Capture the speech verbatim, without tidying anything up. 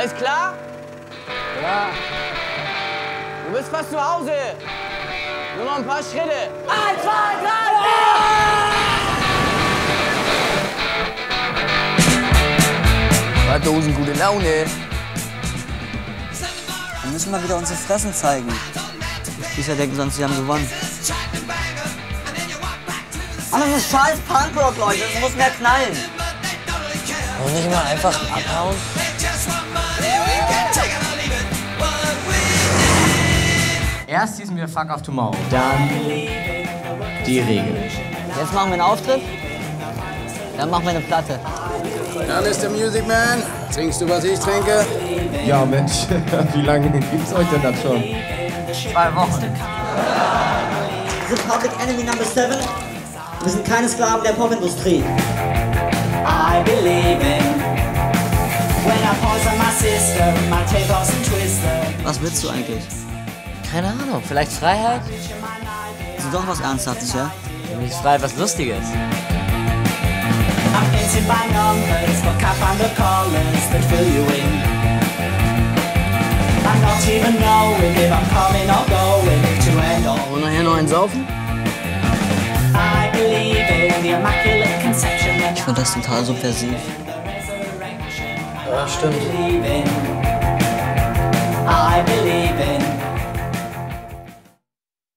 Alles klar? Klar. Du bist fast zu Hause. Nur noch ein paar Schritte. Eins, zwei, drei, vier! Paar Dosen gute Laune. Wir müssen mal wieder unsere Fressen zeigen. Die Spießer denken sonst, sie haben gewonnen. Aber das ist scheiß Punkrock, Leute. Es muss mehr knallen. Und nicht mal einfach abhauen? Erst hießen wir Fuck of Tomorrow, dann die Regel. Jetzt machen wir einen Auftritt, dann machen wir eine Platte. Dann ist der Music Man. Trinkst du, was ich trinke? Ja, Mensch, wie lange gibt's euch denn das schon? Zwei Wochen. Wir sind Public Enemy Number Seven. Wir sind keine Sklaven der Popindustrie. I believe in when I pause on my sister, my tape aus dem Twister. Was willst du eigentlich? Keine Ahnung, vielleicht Freiheit? Das ist doch was Ernsthaftes, ja? Nämlich frei, was Lustiges. Und nachher noch einen saufen? Ich fand das total subversiv. Ja, stimmt. I believe in